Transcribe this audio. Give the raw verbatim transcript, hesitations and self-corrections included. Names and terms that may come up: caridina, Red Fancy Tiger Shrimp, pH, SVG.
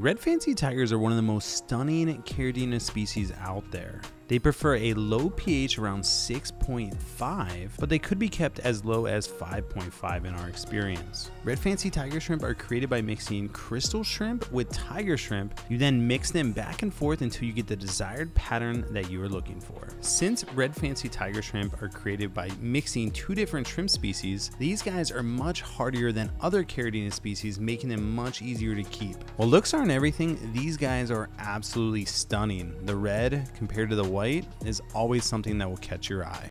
Red Fancy Tigers are one of the most stunning caridina species out there. They prefer a low pH around six point five, but they could be kept as low as five point five in our experience. Red Fancy Tiger Shrimp are created by mixing crystal shrimp with tiger shrimp. You then mix them back and forth until you get the desired pattern that you are looking for. Since Red Fancy Tiger Shrimp are created by mixing two different shrimp species, these guys are much hardier than other caridina species, making them much easier to keep. While looks aren't everything, these guys are absolutely stunning. The red compared to the white. White is always something that will catch your eye.